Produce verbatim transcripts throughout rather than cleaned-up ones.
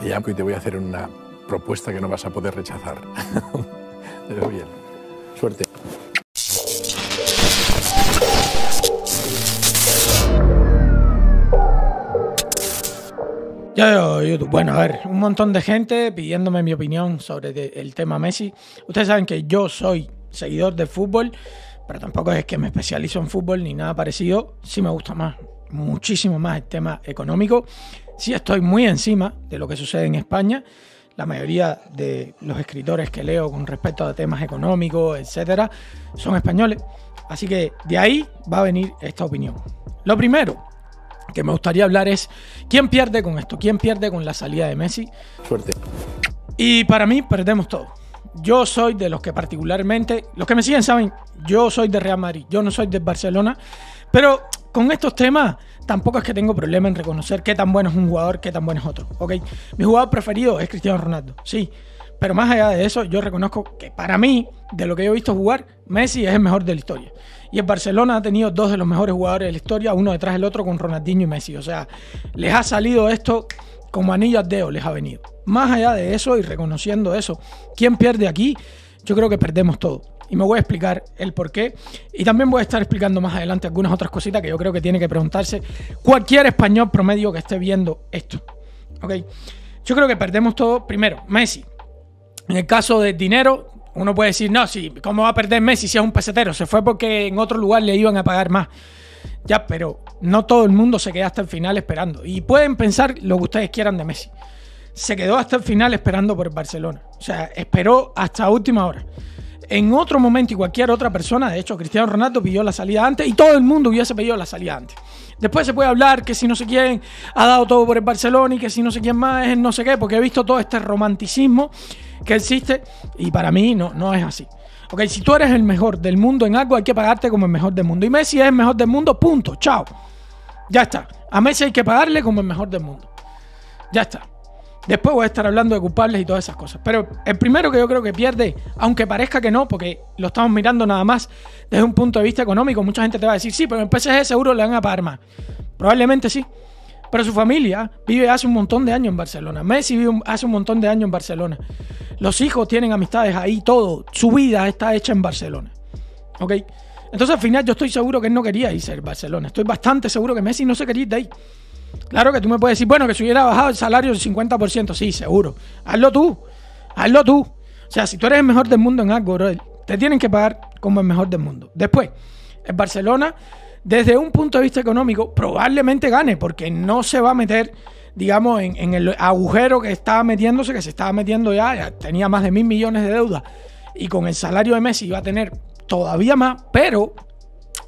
Te llamo y te voy a hacer una propuesta que no vas a poder rechazar. Te veo bien. Suerte. Yo, yo, bueno, a ver, un montón de gente pidiéndome mi opinión sobre de, el tema Messi. Ustedes saben que yo soy seguidor de fútbol, pero tampoco es que me especializo en fútbol ni nada parecido. Sí me gusta más, muchísimo más el tema económico. Sí estoy muy encima de lo que sucede en España. La mayoría de los escritores que leo con respecto a temas económicos, etcétera, son españoles. Así que de ahí va a venir esta opinión. Lo primero que me gustaría hablar es ¿quién pierde con esto? ¿Quién pierde con la salida de Messi? Suerte. Y para mí perdemos todo. Yo soy de los que particularmente, los que me siguen saben, yo soy de Real Madrid, yo no soy de Barcelona, pero con estos temas tampoco es que tengo problema en reconocer qué tan bueno es un jugador, qué tan bueno es otro. ¿Okay? Mi jugador preferido es Cristiano Ronaldo, sí, pero más allá de eso yo reconozco que para mí, de lo que yo he visto jugar, Messi es el mejor de la historia. Y el Barcelona ha tenido dos de los mejores jugadores de la historia, uno detrás del otro, con Ronaldinho y Messi. O sea, les ha salido esto como anillo al dedo, les ha venido. Más allá de eso y reconociendo eso, ¿quién pierde aquí? Yo creo que perdemos todo. Y me voy a explicar el por qué. Y también voy a estar explicando más adelante algunas otras cositas que yo creo que tiene que preguntarse cualquier español promedio que esté viendo esto. ¿Ok? Yo creo que perdemos todo. Primero, Messi. En el caso del dinero, uno puede decir, no, sí, ¿cómo va a perder Messi si es un pesetero? Se fue porque en otro lugar le iban a pagar más. Ya, pero no todo el mundo se queda hasta el final esperando. Y pueden pensar lo que ustedes quieran de Messi. Se quedó hasta el final esperando por el Barcelona. O sea, esperó hasta última hora. En otro momento y cualquier otra persona, de hecho, Cristiano Ronaldo pidió la salida antes y todo el mundo hubiese pedido la salida antes. Después se puede hablar que si no sé quién ha dado todo por el Barcelona y que si no sé quién más es no sé qué, porque he visto todo este romanticismo que existe y para mí no, no es así. Ok, si tú eres el mejor del mundo en algo, hay que pagarte como el mejor del mundo. Y Messi es el mejor del mundo, punto, chao. Ya está. A Messi hay que pagarle como el mejor del mundo. Ya está. Después voy a estar hablando de culpables y todas esas cosas. Pero el primero que yo creo que pierde, aunque parezca que no, porque lo estamos mirando nada más desde un punto de vista económico, mucha gente te va a decir, sí, pero en el P S G seguro le van a pagar más. Probablemente sí. Pero su familia vive hace un montón de años en Barcelona. Messi vive hace un montón de años en Barcelona. Los hijos tienen amistades ahí, todo. Su vida está hecha en Barcelona. ¿Ok? Entonces al final yo estoy seguro que él no quería irse al Barcelona. Estoy bastante seguro que Messi no se quería ir de ahí. Claro que tú me puedes decir, bueno, que si hubiera bajado el salario del cincuenta por ciento, sí, seguro. Hazlo tú, hazlo tú. O sea, si tú eres el mejor del mundo en algo, bro, te tienen que pagar como el mejor del mundo. Después, el Barcelona, desde un punto de vista económico, probablemente gane, porque no se va a meter, digamos, en, en el agujero que estaba metiéndose, que se estaba metiendo ya, ya tenía más de mil millones de deuda. Y con el salario de Messi iba a tener todavía más, pero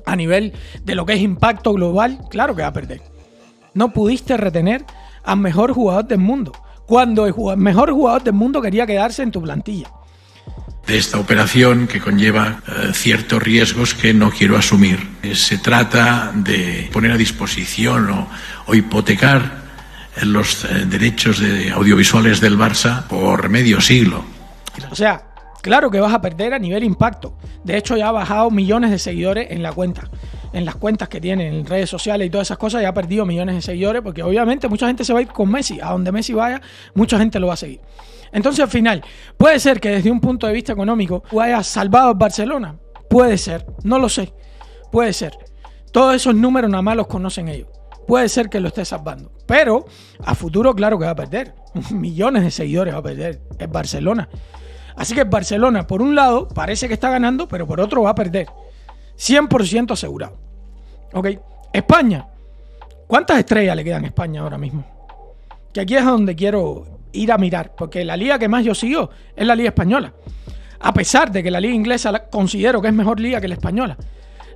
a nivel de lo que es impacto global, claro que va a perder. No pudiste retener al mejor jugador del mundo, cuando el jugador, mejor jugador del mundo quería quedarse en tu plantilla. De esta operación que conlleva eh, ciertos riesgos que no quiero asumir. Eh, se trata de poner a disposición o, o hipotecar los eh, derechos de audiovisuales del Barça por medio siglo. O sea, claro que vas a perder a nivel impacto. De hecho, ya ha bajado millones de seguidores en la cuenta. En las cuentas que tiene, en redes sociales y todas esas cosas, ya ha perdido millones de seguidores porque obviamente mucha gente se va a ir con Messi. A donde Messi vaya, mucha gente lo va a seguir. Entonces, al final, puede ser que desde un punto de vista económico haya salvado a Barcelona. Puede ser, no lo sé. Puede ser. Todos esos números nada más los conocen ellos. Puede ser que lo esté salvando. Pero a futuro, claro que va a perder. Millones de seguidores va a perder el Barcelona. Así que el Barcelona, por un lado, parece que está ganando, pero por otro va a perder. cien por ciento asegurado. ¿Ok? España. ¿Cuántas estrellas le quedan a España ahora mismo? Que aquí es a donde quiero ir a mirar, porque la liga que más yo sigo es la liga española. A pesar de que la liga inglesa la considero que es mejor liga que la española,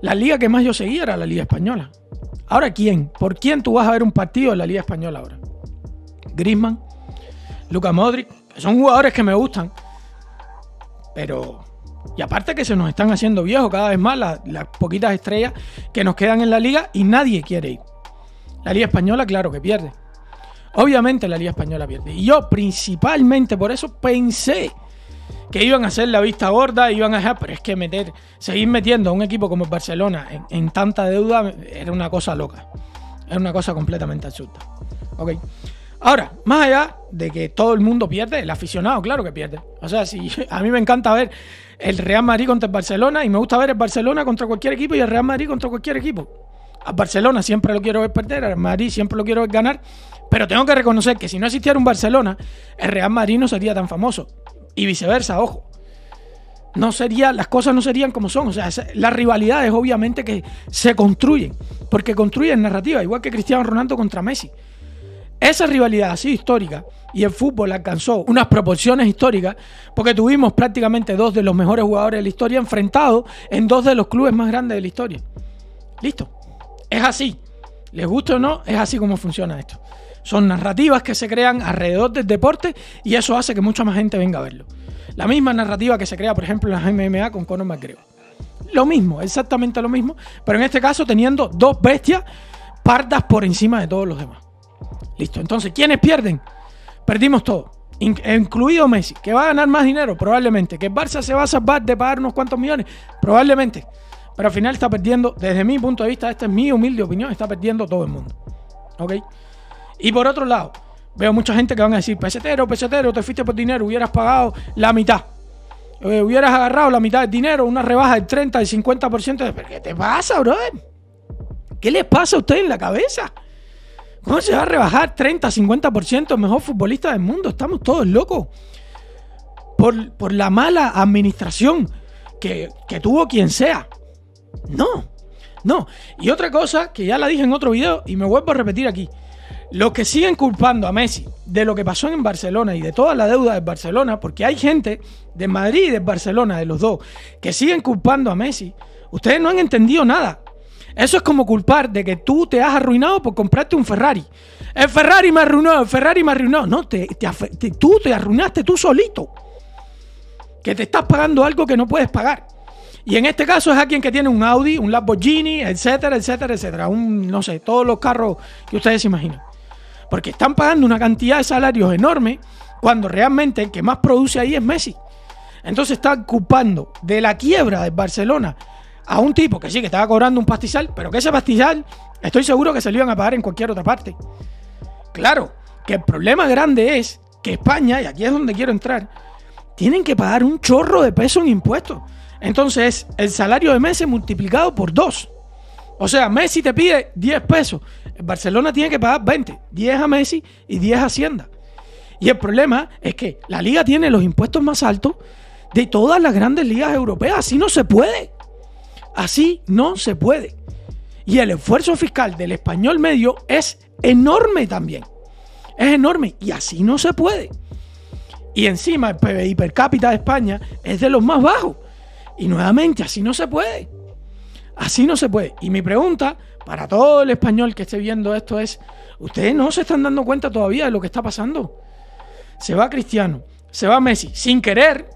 la liga que más yo seguía era la liga española. Ahora, ¿quién? ¿Por quién tú vas a ver un partido en la liga española ahora? Griezmann, Luka Modric, son jugadores que me gustan, pero... Y aparte que se nos están haciendo viejos cada vez más las, las poquitas estrellas que nos quedan en la liga y nadie quiere ir. La liga española, claro que pierde. Obviamente la liga española pierde. Y yo principalmente por eso pensé que iban a hacer la vista gorda, iban a dejar, pero es que meter, seguir metiendo a un equipo como el Barcelona en, en tanta deuda era una cosa loca. Era una cosa completamente absurda. ¿Ok? Ahora, más allá de que todo el mundo pierde, el aficionado claro que pierde. O sea, si a mí me encanta ver el Real Madrid contra el Barcelona y me gusta ver el Barcelona contra cualquier equipo y el Real Madrid contra cualquier equipo. Al Barcelona siempre lo quiero ver perder, al Madrid siempre lo quiero ver ganar, pero tengo que reconocer que si no existiera un Barcelona, el Real Madrid no sería tan famoso y viceversa, ojo. No sería, las cosas no serían como son. O sea, las rivalidades obviamente que se construyen, porque construyen narrativa, igual que Cristiano Ronaldo contra Messi. Esa rivalidad así histórica, y el fútbol alcanzó unas proporciones históricas, porque tuvimos prácticamente dos de los mejores jugadores de la historia enfrentados en dos de los clubes más grandes de la historia. Listo. Es así. Les guste o no, es así como funciona esto. Son narrativas que se crean alrededor del deporte y eso hace que mucha más gente venga a verlo. La misma narrativa que se crea, por ejemplo, en las M M A con Conor McGregor. Lo mismo, exactamente lo mismo, pero en este caso teniendo dos bestias pardas por encima de todos los demás. Listo, entonces, ¿quiénes pierden? Perdimos todo, incluido Messi, que va a ganar más dinero, probablemente. Que el Barça se va a salvar de pagar unos cuantos millones, probablemente. Pero al final está perdiendo, desde mi punto de vista, esta es mi humilde opinión, está perdiendo todo el mundo. ¿Ok? Y por otro lado, veo mucha gente que van a decir, pesetero, pesetero, te fuiste por dinero, hubieras pagado la mitad. Eh, hubieras agarrado la mitad del dinero, una rebaja del treinta, del cincuenta por ciento. De... ¿Pero qué te pasa, brother? ¿Qué les pasa a usted en la cabeza? ¿Cómo se va a rebajar treinta, cincuenta por ciento el mejor futbolista del mundo? Estamos todos locos. Por, por la mala administración que, que tuvo quien sea. No, no. Y otra cosa que ya la dije en otro video y me vuelvo a repetir aquí. Los que siguen culpando a Messi de lo que pasó en Barcelona y de toda la deuda de Barcelona, porque hay gente de Madrid y de Barcelona, de los dos, que siguen culpando a Messi, ustedes no han entendido nada. Eso es como culpar de que tú te has arruinado por comprarte un Ferrari. El Ferrari me arruinó, el Ferrari me arruinó. No, te, te, te, tú te arruinaste tú solito. Que te estás pagando algo que no puedes pagar. Y en este caso es alguien que tiene un Audi, un Lamborghini, etcétera, etcétera, etcétera. Un, no sé, todos los carros que ustedes se imaginan. Porque están pagando una cantidad de salarios enorme cuando realmente el que más produce ahí es Messi. Entonces están culpando de la quiebra de Barcelona a un tipo que sí, que estaba cobrando un pastizal, pero que ese pastizal estoy seguro que se lo iban a pagar en cualquier otra parte. Claro, que el problema grande es que España, y aquí es donde quiero entrar, tienen que pagar un chorro de peso en impuestos. Entonces, el salario de Messi multiplicado por dos. O sea, Messi te pide diez pesos. El Barcelona tiene que pagar veinte. diez a Messi y diez a Hacienda. Y el problema es que la liga tiene los impuestos más altos de todas las grandes ligas europeas. Así no se puede. Así no se puede. Y el esfuerzo fiscal del español medio es enorme también. Es enorme. Y así no se puede. Y encima el P B I per cápita de España es de los más bajos. Y nuevamente, así no se puede. Así no se puede. Y mi pregunta para todo el español que esté viendo esto es, ¿ustedes no se están dando cuenta todavía de lo que está pasando? Se va Cristiano, se va Messi, sin querer,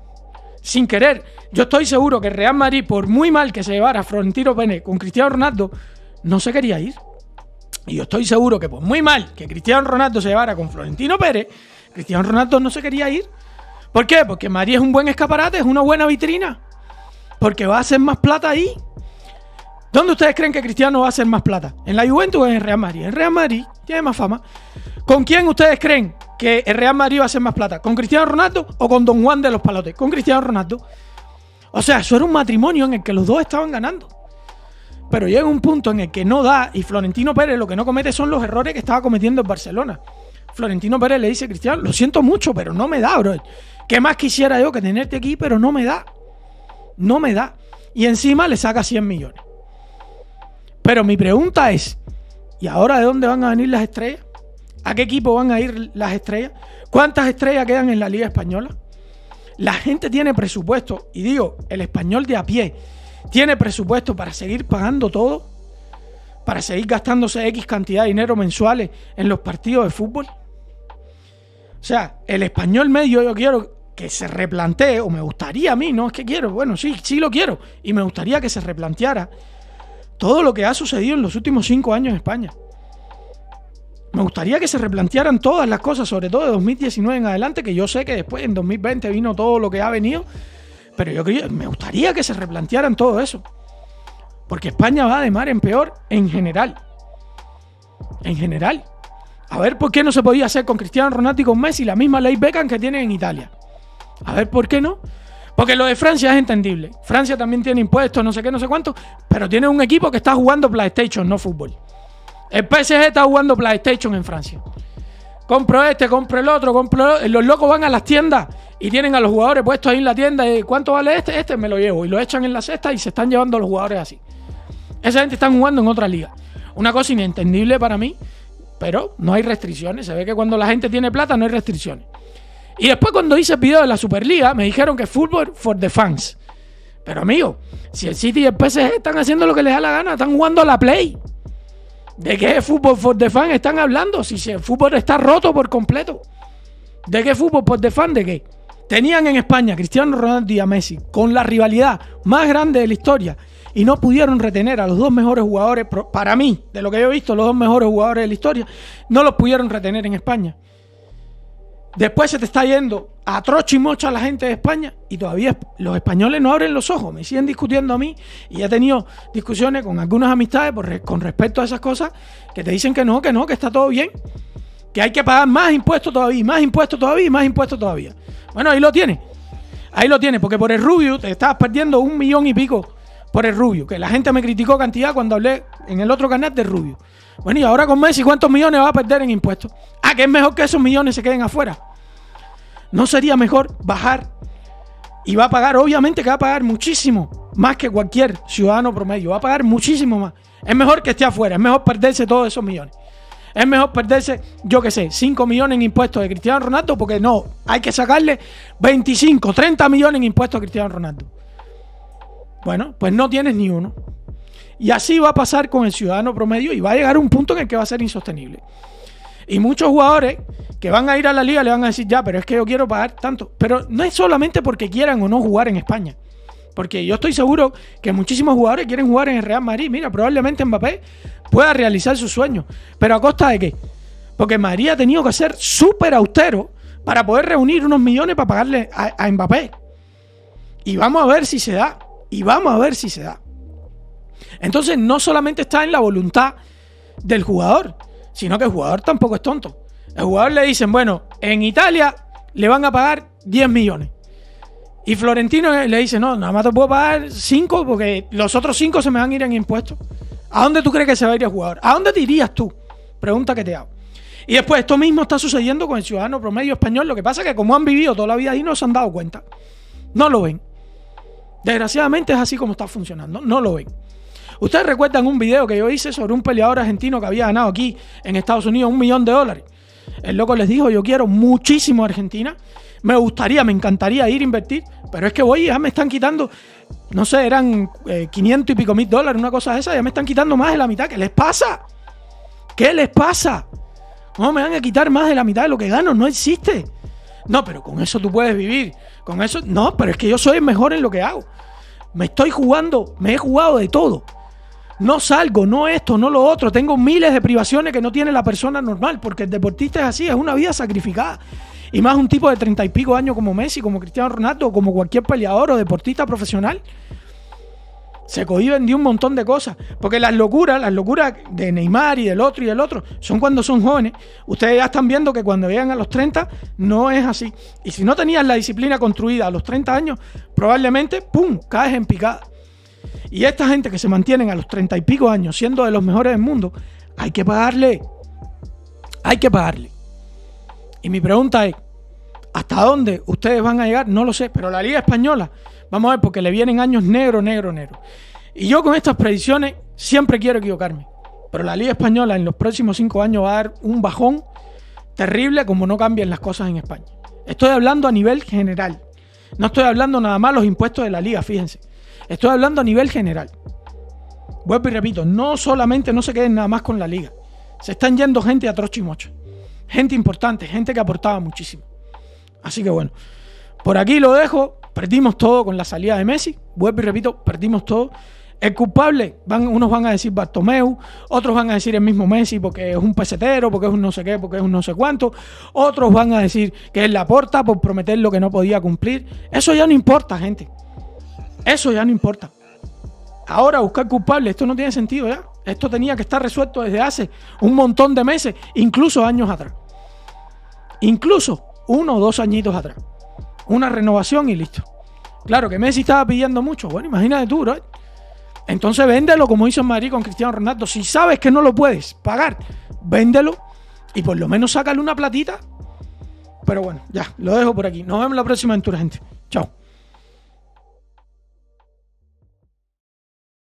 sin querer. Yo estoy seguro que Real Madrid, por muy mal que se llevara Florentino Pérez con Cristiano Ronaldo, no se quería ir. Y yo estoy seguro que por muy mal que Cristiano Ronaldo se llevara con Florentino Pérez, Cristiano Ronaldo no se quería ir. ¿Por qué? Porque Madrid es un buen escaparate, es una buena vitrina. Porque va a hacer más plata ahí. ¿Dónde ustedes creen que Cristiano va a hacer más plata? ¿En la Juventus o en el Real Madrid? En Real Madrid tiene más fama. ¿Con quién ustedes creen que el Real Madrid va a hacer más plata? ¿Con Cristiano Ronaldo o con Don Juan de los Palotes? Con Cristiano Ronaldo. O sea, eso era un matrimonio en el que los dos estaban ganando. Pero llega un punto en el que no da y Florentino Pérez lo que no comete son los errores que estaba cometiendo en Barcelona. Florentino Pérez le dice a Cristiano, lo siento mucho, pero no me da, bro. ¿Qué más quisiera yo que tenerte aquí? Pero no me da. No me da. Y encima le saca cien millones. Pero mi pregunta es, ¿y ahora de dónde van a venir las estrellas? ¿A qué equipo van a ir las estrellas? ¿Cuántas estrellas quedan en la Liga Española? La gente tiene presupuesto, y digo, el español de a pie, ¿tiene presupuesto para seguir pagando todo? ¿Para seguir gastándose X cantidad de dinero mensuales en los partidos de fútbol? O sea, el español medio yo quiero que se replantee, o me gustaría a mí, no es que quiero, bueno, sí, sí lo quiero, y me gustaría que se replanteara todo lo que ha sucedido en los últimos cinco años en España. Me gustaría que se replantearan todas las cosas, sobre todo de dos mil diecinueve en adelante, que yo sé que después en dos mil veinte vino todo lo que ha venido, pero yo creo, me gustaría que se replantearan todo eso, porque España va de mar en peor en general, en general. A ver por qué no se podía hacer con Cristiano Ronaldo y con Messi la misma ley Beckham que tienen en Italia. A ver por qué no. Porque lo de Francia es entendible. Francia también tiene impuestos, no sé qué, no sé cuánto, pero tiene un equipo que está jugando PlayStation, no fútbol. El P S G está jugando PlayStation en Francia. Compro este, compro el otro, compro el... Los locos van a las tiendas y tienen a los jugadores puestos ahí en la tienda. Y, ¿cuánto vale este? Este me lo llevo. Y lo echan en la cesta y se están llevando a los jugadores así. Esa gente está jugando en otra liga. Una cosa inentendible para mí, pero no hay restricciones. Se ve que cuando la gente tiene plata no hay restricciones. Y después cuando hice el video de la Superliga me dijeron que fútbol for the fans. Pero amigo, si el City y el P S G están haciendo lo que les da la gana, están jugando a la Play. ¿De qué fútbol for the fans están hablando? Si el fútbol está roto por completo. ¿De qué fútbol por the fans? ¿De qué? Tenían en España Cristiano Ronaldo y a Messi con la rivalidad más grande de la historia y no pudieron retener a los dos mejores jugadores, para mí, de lo que yo he visto, los dos mejores jugadores de la historia, no los pudieron retener en España. Después se te está yendo a trocho y mocho a la gente de España y todavía los españoles no abren los ojos, me siguen discutiendo a mí y he tenido discusiones con algunas amistades por, con respecto a esas cosas que te dicen que no, que no, que está todo bien, que hay que pagar más impuestos todavía, más impuestos todavía y más impuestos todavía. Bueno, ahí lo tienes, ahí lo tienes, porque por el Rubio te estabas perdiendo un millón y pico por el Rubio, que la gente me criticó cantidad cuando hablé en el otro canal de Rubio. Bueno, y ahora con Messi, ¿cuántos millones va a perder en impuestos? Ah, que es mejor que esos millones se queden afuera. ¿No sería mejor bajar? Y va a pagar, obviamente que va a pagar muchísimo, más que cualquier ciudadano promedio, va a pagar muchísimo más. Es mejor que esté afuera, es mejor perderse todos esos millones. Es mejor perderse, yo qué sé, cinco millones en impuestos de Cristiano Ronaldo, porque no, hay que sacarle veinticinco, treinta millones en impuestos a Cristiano Ronaldo. Bueno, pues no tienes ni uno. Y así va a pasar con el ciudadano promedio y va a llegar a un punto en el que va a ser insostenible. Y muchos jugadores que van a ir a la liga le van a decir, ya, pero es que yo quiero pagar tanto. Pero no es solamente porque quieran o no jugar en España. Porque yo estoy seguro que muchísimos jugadores quieren jugar en el Real Madrid. Mira, probablemente Mbappé pueda realizar sus sueños. ¿Pero a costa de qué? Porque Madrid ha tenido que ser súper austero para poder reunir unos millones para pagarle a, a Mbappé. Y vamos a ver si se da. Y vamos a ver si se da. Entonces no solamente está en la voluntad del jugador, sino que el jugador tampoco es tonto. El jugador le dicen, bueno, en Italia le van a pagar diez millones. Y Florentino le dice, no, nada más te puedo pagar cinco porque los otros cinco se me van a ir en impuestos. ¿A dónde tú crees que se va a ir el jugador? ¿A dónde te irías tú? Pregunta que te hago. Y después esto mismo está sucediendo con el ciudadano promedio español. Lo que pasa es que como han vivido toda la vida ahí no se han dado cuenta. No lo ven. Desgraciadamente es así como está funcionando. No lo ven. Ustedes recuerdan un video que yo hice sobre un peleador argentino que había ganado aquí en Estados Unidos un millón de dólares. El loco les dijo, yo quiero muchísimo a Argentina, me gustaría, me encantaría ir a invertir, pero es que voy, ya me están quitando, no sé, eran eh, quinientos y pico mil dólares, una cosa de esa, ya me están quitando más de la mitad. ¿Qué les pasa? ¿Qué les pasa? ¿Cómo me van a quitar más de la mitad de lo que gano? No existe. No, pero con eso tú puedes vivir, con eso, no, pero es que yo soy el mejor en lo que hago. Me estoy jugando, me he jugado de todo. No salgo, no esto, no lo otro. Tengo miles de privaciones que no tiene la persona normal, porque el deportista es así, es una vida sacrificada. Y más un tipo de treinta y pico años como Messi, como Cristiano Ronaldo, como cualquier peleador o deportista profesional, se cohiben de un montón de cosas. Porque las locuras, las locuras de Neymar y del otro y del otro, son cuando son jóvenes. Ustedes ya están viendo que cuando llegan a los treinta, no es así. Y si no tenías la disciplina construida a los treinta años, probablemente, pum, caes en picada. Y esta gente que se mantienen a los treinta y pico años siendo de los mejores del mundo, hay que pagarle. Hay que pagarle. Y mi pregunta es, ¿hasta dónde ustedes van a llegar? No lo sé, pero la Liga Española, vamos a ver, porque le vienen años negro, negro, negro. Y yo con estas predicciones siempre quiero equivocarme. Pero la Liga Española en los próximos cinco años va a dar un bajón terrible como no cambien las cosas en España. Estoy hablando a nivel general. No estoy hablando nada más los impuestos de la Liga, fíjense. Estoy hablando a nivel general. Vuelvo y repito, no solamente no se queden nada más con la liga. Se están yendo gente a trocho y mocho. Gente importante, gente que aportaba muchísimo. Así que bueno, por aquí lo dejo. Perdimos todo con la salida de Messi. Vuelvo y repito, perdimos todo. El culpable, van, unos van a decir Bartomeu, otros van a decir el mismo Messi porque es un pesetero, porque es un no sé qué, porque es un no sé cuánto. Otros van a decir que es Laporta por prometer lo que no podía cumplir. Eso ya no importa, gente. Eso ya no importa. Ahora buscar culpables, esto no tiene sentido ya. Esto tenía que estar resuelto desde hace un montón de meses, incluso años atrás. Incluso uno o dos añitos atrás. Una renovación y listo. Claro que Messi estaba pidiendo mucho. Bueno, imagínate tú, bro. Entonces véndelo como hizo en Madrid con Cristiano Ronaldo. Si sabes que no lo puedes pagar, véndelo y por lo menos sácale una platita. Pero bueno, ya, lo dejo por aquí. Nos vemos la próxima aventura, gente. Chao.